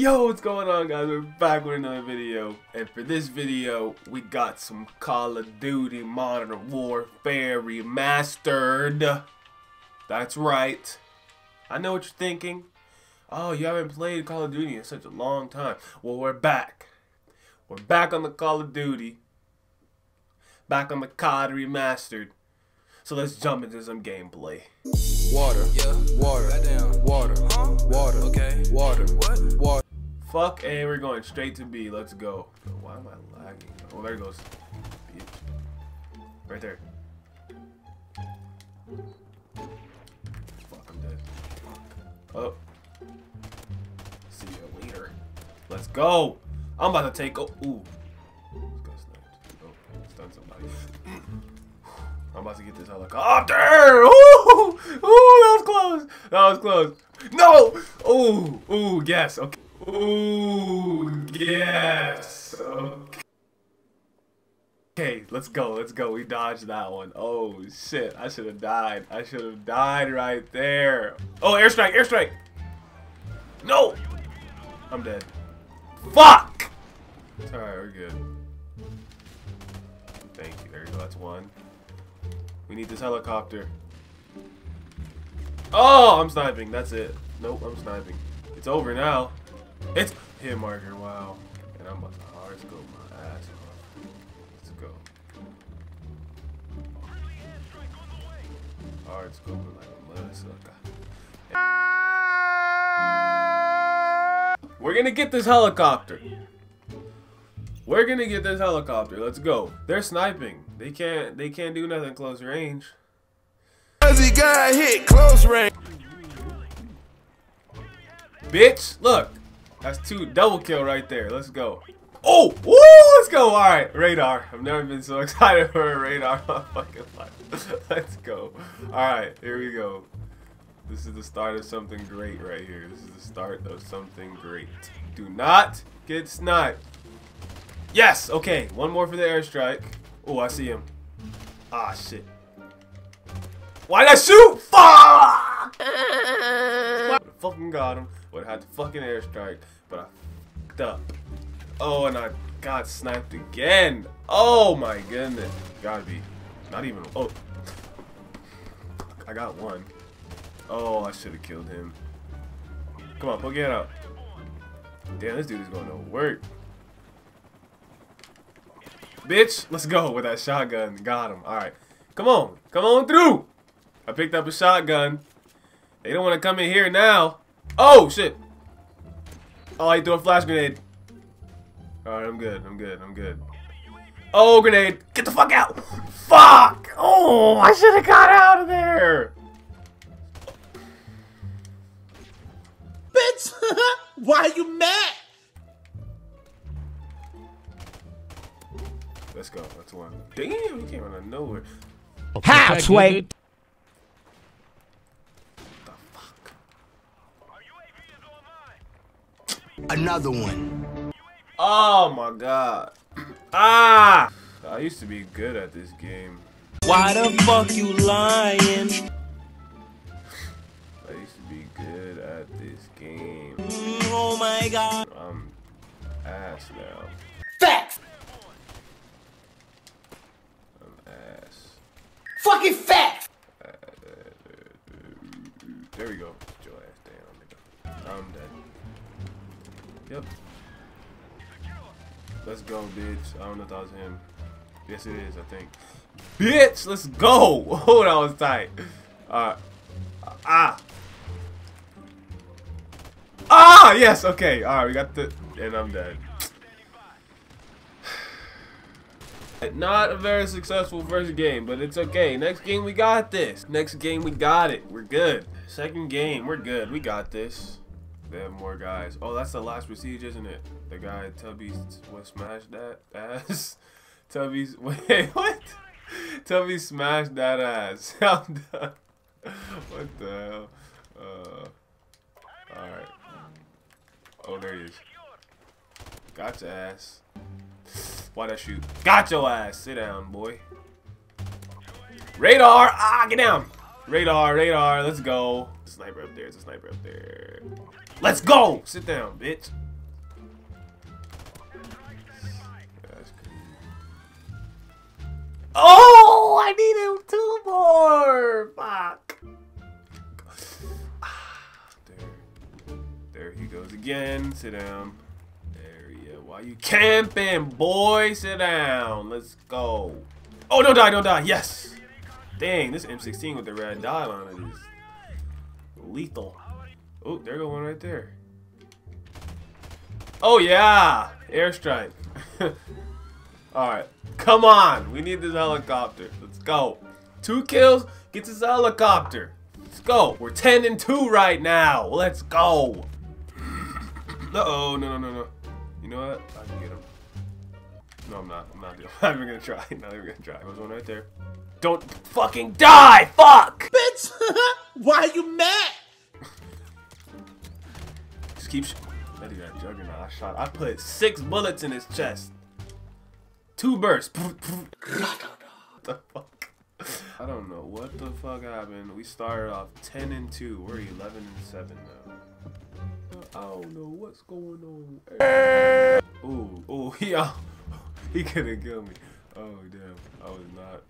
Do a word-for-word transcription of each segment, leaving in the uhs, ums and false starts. Yo, what's going on, guys? We're back with another video, and for this video we got some Call of Duty Modern Warfare Remastered. That's right, I know what you're thinking. Oh, you haven't played Call of Duty in such a long time. Well, we're back. We're back on the Call of Duty. Back on the C O D Remastered. So let's jump into some gameplay. Water, yeah, water, goddamn. Water, huh? Water, okay, water, what, water. Fuck, and we're going straight to B. Let's go. Why am I lagging? Oh, there it goes. Right there. Fuck, I'm dead. Fuck. Oh. See you later. Let's go. I'm about to take. Oh, ooh. Let's go snipe. Oh, stun somebody. I'm about to get this helicopter! Ooh! Ooh, that was close! That was close. No! Ooh! Ooh, yes, okay. Ooh, yes! Okay. Okay, let's go, let's go. We dodged that one. Oh, shit. I should have died. I should have died right there. Oh, airstrike, airstrike! No! I'm dead. Fuck! It's alright, we're good. Thank you. There you go, that's one. We need this helicopter. Oh, I'm sniping. That's it. Nope, I'm sniping. It's over now. It's hit marker. Wow. And I'm about to hard scope my ass off. Let's go. Hard scoping like a motherfucker. We're gonna get this helicopter. We're gonna get this helicopter. Let's go. They're sniping. They can't. They can't do nothing close range. Cause he got hit close range. Bitch, look. That's two double kill right there. Let's go. Oh, woo! Let's go. All right, radar. I've never been so excited for a radar in my fucking life. Let's go. All right, here we go. This is the start of something great right here. This is the start of something great. Do not get sniped. Yes! Okay, one more for the airstrike. Oh, I see him. Ah, shit. Why'd I shoot? Fuck! I fucking got him. Would have had to fucking airstrike, but I fucked up. Oh, and I got sniped again. Oh my goodness. Gotta be. Not even. Oh. I got one. Oh, I should have killed him. Come on, poke it out. Damn, this dude is going to work. Bitch, let's go with that shotgun. Got him. All right. Come on. Come on through. I picked up a shotgun. They don't want to come in here now. Oh, shit. Oh, I threw a flash grenade. All right, I'm good. I'm good. I'm good. Oh, grenade. Get the fuck out. Fuck. Oh, I should have got out of there. Bitch, why are you mad? Let's go. That's one. Damn, he came out of nowhere. How, Sway? What the fuck? Another one. Oh my god. Ah! I used to be good at this game. Why the fuck you lying? I used to be good at this game. Oh my god. I'm ass now. Facts! Fucking fat! Uh, uh, uh, there we go. Get your ass down, nigga. I'm dead. Yep. Let's go, bitch. I don't know if that was him. Yes, it is, I think. Bitch, let's go! Oh, that was tight. Alright. Uh, ah! Ah! Yes, okay. Alright, we got the... And I'm dead. Not a very successful first game, but it's okay. Next game, we got this. Next game, we got it. We're good. Second game, we're good. We got this. They have more guys. Oh, that's the last prestige, isn't it? The guy Tubby's what smashed that ass. Tubby's wait what? Tubby smashed that ass. I'm done. What the hell? Uh, all right. Oh, there he is. Gotcha ass. Why'd I shoot? Got your ass! Sit down, boy. Radar! Ah, get down! Radar, radar, let's go. Sniper up there, it's a sniper up there. Let's go! Sit down, bitch. Oh, I needed two more. Fuck. There. There he goes again. Sit down. There he is. Why you camping, boy? Sit down. Let's go. Oh, don't die, don't die. Yes. Dang, this M sixteen with the red dot on it is lethal. Oh, there go one right there. Oh, yeah. Airstrike. Alright. Come on. We need this helicopter. Let's go. Two kills. Get this helicopter. Let's go. We're ten and two right now. Let's go. Uh-oh. No, no, no, no. You know what? I can get him. No, I'm not. I'm not doing I'm not even going to try. I'm not even going to try. There was one right there. Don't fucking die. Fuck. Bitch. Why are you mad? Just keep... That dude got juggernaut. I shot. I put six bullets in his chest. Two bursts. What the fuck? I don't know what the fuck happened. We started off ten and two. We're eleven and seven now. I don't know what's going on. Ooh, ooh, yeah. He couldn't kill me. Oh, damn. I was not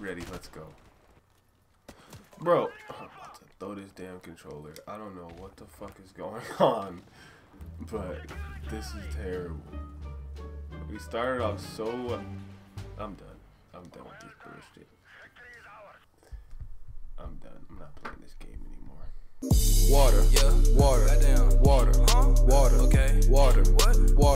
ready. Let's go. Bro, I'm about to throw this damn controller. I don't know what the fuck is going on, but this is terrible. We started off so... I'm done. I'm done with this bullshit. I'm done. I'm not playing this game anymore. Water. Yeah. Water. Water. Water. Huh? Water. Okay. Water. What? Water.